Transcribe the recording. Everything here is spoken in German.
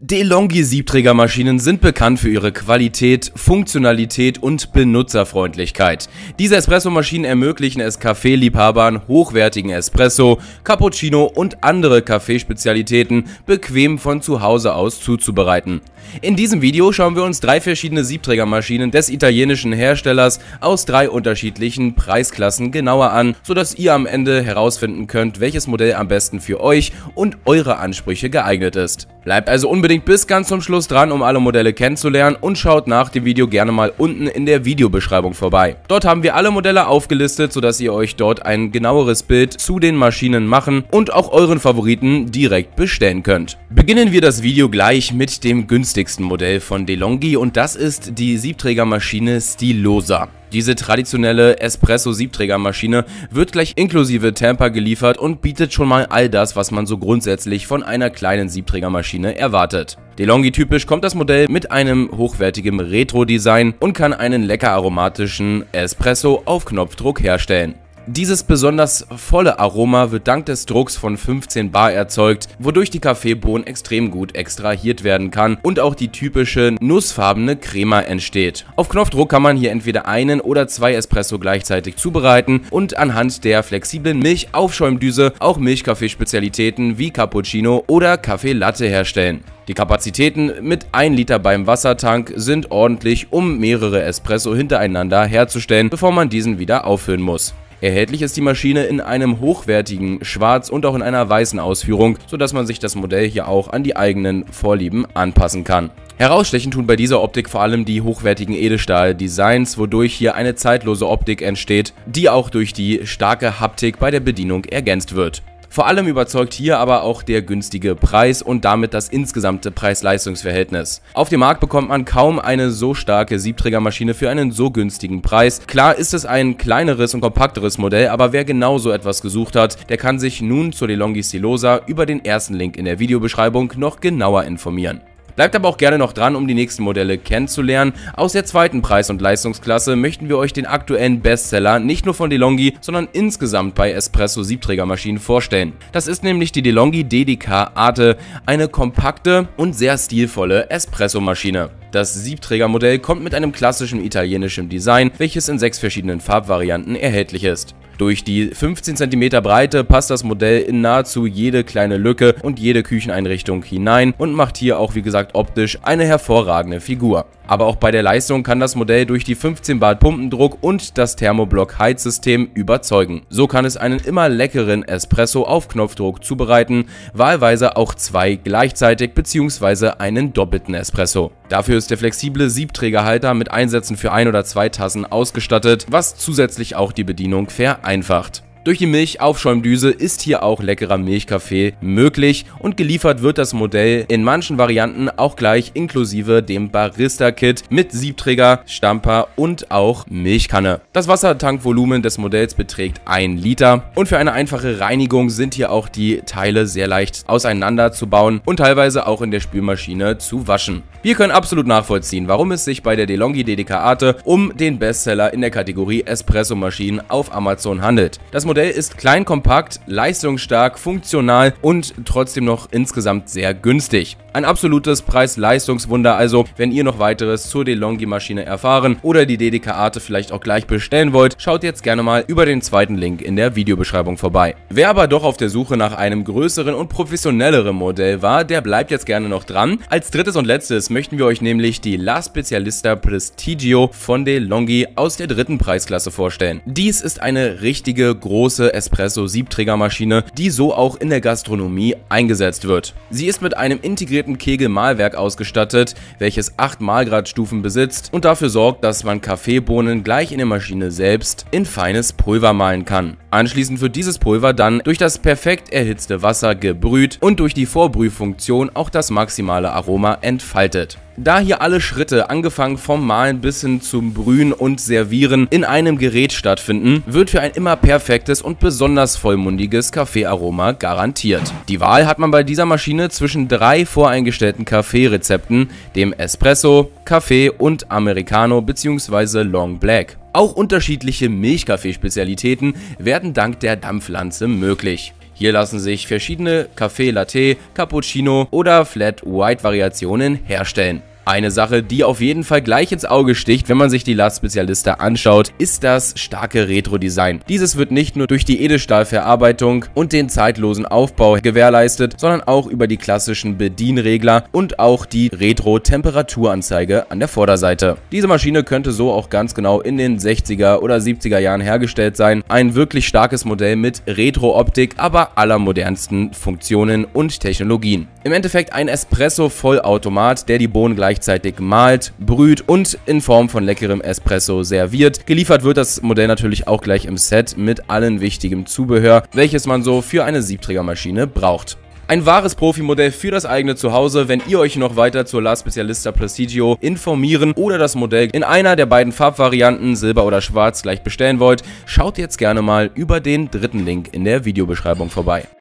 De'Longhi Siebträgermaschinen sind bekannt für ihre Qualität, Funktionalität und Benutzerfreundlichkeit. Diese Espressomaschinen ermöglichen es Kaffeeliebhabern, hochwertigen Espresso, Cappuccino und andere Kaffeespezialitäten bequem von zu Hause aus zuzubereiten. In diesem Video schauen wir uns drei verschiedene Siebträgermaschinen des italienischen Herstellers aus drei unterschiedlichen Preisklassen genauer an, sodass ihr am Ende herausfinden könnt, welches Modell am besten für euch und eure Ansprüche geeignet ist. Bleibt also unbedingt bis ganz zum Schluss dran, um alle Modelle kennenzulernen, und schaut nach dem Video gerne mal unten in der Videobeschreibung vorbei. Dort haben wir alle Modelle aufgelistet, sodass ihr euch dort ein genaueres Bild zu den Maschinen machen und auch euren Favoriten direkt bestellen könnt. Beginnen wir das Video gleich mit dem günstigsten Modell von De'Longhi, und das ist die Siebträgermaschine Stilosa. Diese traditionelle Espresso-Siebträgermaschine wird gleich inklusive Tamper geliefert und bietet schon mal all das, was man so grundsätzlich von einer kleinen Siebträgermaschine erwartet. De'Longhi typisch kommt das Modell mit einem hochwertigen Retro-Design und kann einen lecker aromatischen Espresso auf Knopfdruck herstellen. Dieses besonders volle Aroma wird dank des Drucks von 15 bar erzeugt, wodurch die Kaffeebohnen extrem gut extrahiert werden kann und auch die typische nussfarbene Crema entsteht. Auf Knopfdruck kann man hier entweder einen oder zwei Espresso gleichzeitig zubereiten und anhand der flexiblen Milchaufschäumdüse auch Milchkaffeespezialitäten wie Cappuccino oder Kaffee Latte herstellen. Die Kapazitäten mit 1 Liter beim Wassertank sind ordentlich, um mehrere Espresso hintereinander herzustellen, bevor man diesen wieder auffüllen muss. Erhältlich ist die Maschine in einem hochwertigen Schwarz und auch in einer weißen Ausführung, sodass man sich das Modell hier auch an die eigenen Vorlieben anpassen kann. Herausstechen tun bei dieser Optik vor allem die hochwertigen Edelstahl-Designs, wodurch hier eine zeitlose Optik entsteht, die auch durch die starke Haptik bei der Bedienung ergänzt wird. Vor allem überzeugt hier aber auch der günstige Preis und damit das insgesamte Preis-Leistungs-Verhältnis. Auf dem Markt bekommt man kaum eine so starke Siebträgermaschine für einen so günstigen Preis. Klar ist es ein kleineres und kompakteres Modell, aber wer genau so etwas gesucht hat, der kann sich nun zur De'Longhi Stilosa über den ersten Link in der Videobeschreibung noch genauer informieren. Bleibt aber auch gerne noch dran, um die nächsten Modelle kennenzulernen. Aus der zweiten Preis- und Leistungsklasse möchten wir euch den aktuellen Bestseller nicht nur von De'Longhi, sondern insgesamt bei Espresso-Siebträgermaschinen vorstellen. Das ist nämlich die De'Longhi Dedica Arte, eine kompakte und sehr stilvolle Espresso-Maschine. Das Siebträgermodell kommt mit einem klassischen italienischen Design, welches in 6 verschiedenen Farbvarianten erhältlich ist. Durch die 15 cm Breite passt das Modell in nahezu jede kleine Lücke und jede Kücheneinrichtung hinein und macht hier auch, wie gesagt, optisch eine hervorragende Figur. Aber auch bei der Leistung kann das Modell durch die 15 bar Pumpendruck und das Thermoblock-Heizsystem überzeugen. So kann es einen immer leckeren Espresso auf Knopfdruck zubereiten, wahlweise auch 2 gleichzeitig bzw. einen doppelten Espresso. Dafür ist der flexible Siebträgerhalter mit Einsätzen für 1 oder 2 Tassen ausgestattet, was zusätzlich auch die Bedienung vereinfacht. Durch die Milchaufschäumdüse ist hier auch leckerer Milchkaffee möglich, und geliefert wird das Modell in manchen Varianten auch gleich inklusive dem Barista-Kit mit Siebträger, Stamper und auch Milchkanne. Das Wassertankvolumen des Modells beträgt 1 Liter und für eine einfache Reinigung sind hier auch die Teile sehr leicht auseinanderzubauen und teilweise auch in der Spülmaschine zu waschen. Wir können absolut nachvollziehen, warum es sich bei der De'Longhi Dedica Arte um den Bestseller in der Kategorie Espresso-Maschinen auf Amazon handelt. Das Modell ist klein, kompakt, leistungsstark, funktional und trotzdem noch insgesamt sehr günstig. Ein absolutes Preis-Leistungswunder also. Wenn ihr noch weiteres zur De'Longhi-Maschine erfahren oder die Dedica Arte vielleicht auch gleich bestellen wollt, schaut jetzt gerne mal über den zweiten Link in der Videobeschreibung vorbei. Wer aber doch auf der Suche nach einem größeren und professionelleren Modell war, der bleibt jetzt gerne noch dran. Als drittes und letztes möchten wir euch nämlich die La Specialista Prestigio von De'Longhi aus der dritten Preisklasse vorstellen. Dies ist eine richtige große Espresso-Siebträgermaschine, die so auch in der Gastronomie eingesetzt wird. Sie ist mit einem integrierten Kegelmahlwerk ausgestattet, welches 8 Mahlgradstufen besitzt und dafür sorgt, dass man Kaffeebohnen gleich in der Maschine selbst in feines Pulver mahlen kann. Anschließend wird dieses Pulver dann durch das perfekt erhitzte Wasser gebrüht und durch die Vorbrühfunktion auch das maximale Aroma entfaltet. Da hier alle Schritte, angefangen vom Mahlen bis hin zum Brühen und Servieren, in einem Gerät stattfinden, wird für ein immer perfektes und besonders vollmundiges Kaffeearoma garantiert. Die Wahl hat man bei dieser Maschine zwischen 3 voreingestellten Kaffeerezepten, dem Espresso, Kaffee und Americano bzw. Long Black. Auch unterschiedliche Milchkaffeespezialitäten werden dank der Dampflanze möglich. Hier lassen sich verschiedene Café Latte, Cappuccino oder Flat White Variationen herstellen. Eine Sache, die auf jeden Fall gleich ins Auge sticht, wenn man sich die La Specialista anschaut, ist das starke Retro-Design. Dieses wird nicht nur durch die Edelstahlverarbeitung und den zeitlosen Aufbau gewährleistet, sondern auch über die klassischen Bedienregler und auch die Retro-Temperaturanzeige an der Vorderseite. Diese Maschine könnte so auch ganz genau in den 60er oder 70er Jahren hergestellt sein. Ein wirklich starkes Modell mit Retro-Optik, aber aller modernsten Funktionen und Technologien. Im Endeffekt ein Espresso-Vollautomat, der die Bohnen gleichzeitig malt, brüht und in Form von leckerem Espresso serviert. Geliefert wird das Modell natürlich auch gleich im Set mit allen wichtigen Zubehör, welches man so für eine Siebträgermaschine braucht. Ein wahres Profimodell für das eigene Zuhause. Wenn ihr euch noch weiter zur La Specialista Prestigio informieren oder das Modell in einer der beiden Farbvarianten, Silber oder Schwarz, gleich bestellen wollt, schaut jetzt gerne mal über den dritten Link in der Videobeschreibung vorbei.